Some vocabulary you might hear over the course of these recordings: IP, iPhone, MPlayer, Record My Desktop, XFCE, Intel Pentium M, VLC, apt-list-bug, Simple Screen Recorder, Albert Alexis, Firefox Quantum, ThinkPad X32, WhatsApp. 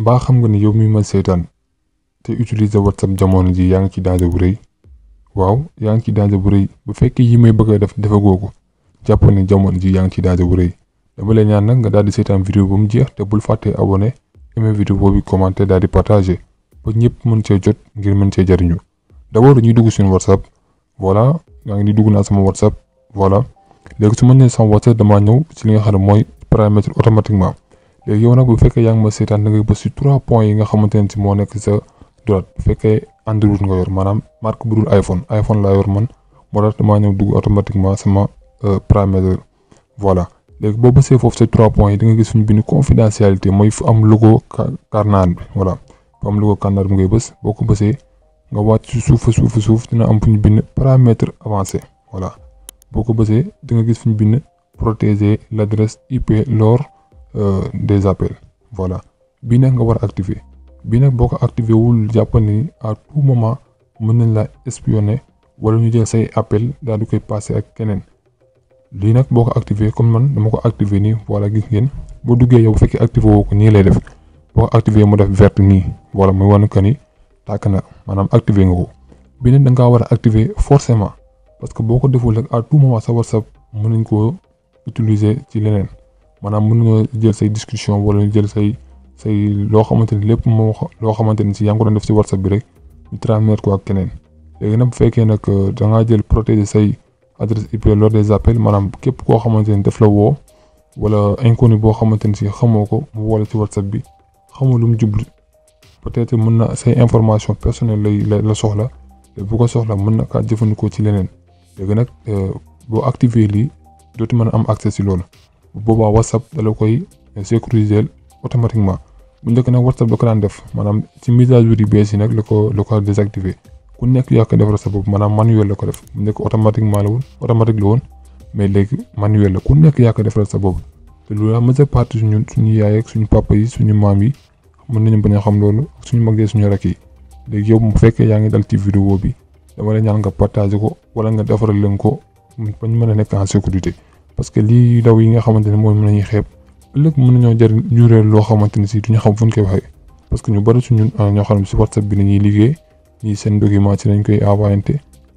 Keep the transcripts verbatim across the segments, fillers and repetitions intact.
ba xam nga ni yow mi ma seetaan te utiliser WhatsApp jamono ji yaa ngi ci danger bu rëy waaw yaa ngi ci danger bu rëy bu fekkee yi may bëgg a def defagoo ko jàpp ne jamono ji yaa ngi ci danger bu rëy dama lay ñaan nag nga daal di seetaan vidéo ba mu jeex te bul fàttee abonné aimé vidéo bi commenter daal di partager ba ñëpp mën cee jot ngir mën cee jariñu d'abord dañuy dugg suñu WhatsApp voilà yaa ngi ni dugg naa sama WhatsApp voilà léegi su ma nee sama WhatsApp damaa ñëw ci li nga xam ne mooy paramètre automatiquement léegi yow nag bu fekkee yaa ngi ma seetaan da ngay bës ci trois points yi nga xamante ne ci moo nekk sa droite bu fekkee Android nga yor maanaam marque bu dul iPhone iPhone laa yor man moo tax damaa ñëw dugg automatiquement sama paramètre voilà léegi boo bësee foofu sa trois points yi da nga gis suñu bind confidentialité mooy fu am logo carnaan bi voilà fu am logo carnaan bi ngay bës boo ko bësee nga wàcc ci suuf suuf suuf dina am fu ñu bind paramètre avancé voilà boo ko bësee da nga gis fu ñu bind protéger l'adresse I P lors des appels voilà bii nag nga war a activer bii nag boo ko activer wul jàpp ni à tout moment mën nañ la espionner wala ñu jël say appel daal di koy passer ak keneen lii nag boo ko activer comme man dama ko activer nii voilà gis ngeen boo duggee yow bu fekkee activer woo ko nii lay def boo ko activer mu def verte nii voilà muy wan que ni tàkk na maanaam activer nga ko bii nag da ngaa war a activer forcément parce que boo ko deful rek à tout moment sa WhatsApp mën nañ koo utiliser ci leneen maanaam mën nañoo jël say discussion wala ñu jël say say loo xamante ni lépp moo loo xamante ni si yaa ngi ko doon def si WhatsApp bi rek ñu transmettre ko ak keneen léegi nag bu fekkee nag da ngaa jël protéger say adresse I P lors des appels maanaam képp koo xamante ni daf la woo wala inconnu boo xamante ni si xamoo ko mu woo la ci WhatsApp bi xamoo lu mu jublu peut-être mën na say information personnelle lay la la soxla te bu ko soxla mën na kaa jëfandikoo ci leneen léegi nag boo activer lii dootu mën a am accès si loolu bu boobaa WhatsApp da la koy sécuriser automatiquement bu njëkk nag WhatsApp da ko daan def maanaam ci mise à jour yu bees yi nag la ko la ko désactiver. ku nekk yaa ko defal sa bopp maanaam manuel la ko def bu nekk automatiquement la woon automatique la woon mais léegi manuel la ku nekk yaa ko defal sa bopp te loolu la majeure partie suñu suñu yaay ak suñu papa yi suñu maam yi mën nañu bañ a xam loolu ak suñu mag yi suñu rakk yi léegi yow bu fekkee yaa ngi dal ci vidéo bi dama la ñaan nga partager ko wala nga defaral leen ko bañ mën a nekk en sécurité parce que lii daw yi nga xamante ne mooy mën nañuy xeeb ëllëg mën nañoo jar ñu réer loo xamante ne si duñu xam fu ñu koy waxee parce que ñu bari suñu ñoo xam ne si WhatsApp bi nañuy liggéey ñii seen document ci lañ koy envoyé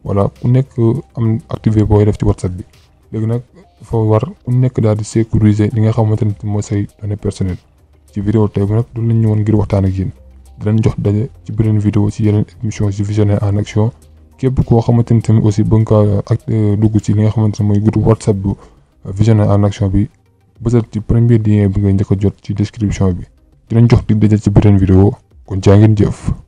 voilà ku nekk am activé booy def ci WhatsApp bi léegi nag dafa war ku nekk daal di sécuriser li nga xamante ne mooy say données personnelles ci vidéo tey bi nag du lañ ñëwoon ngir waxtaan ak yéen dinañ jox daje ci beneen vidéo ci yeneen émission ci Visionnaires en action képp koo xamante ne tamit aussi ba nga ak dugg ci li nga xamante ne mooy groupe WhatsApp bu Visionnaires en action bi bësal ci premier lien bi ngay njëkk a jot ci description bi dinañ jox di daje ci beneen vidéo kon jaa ngeen jëf.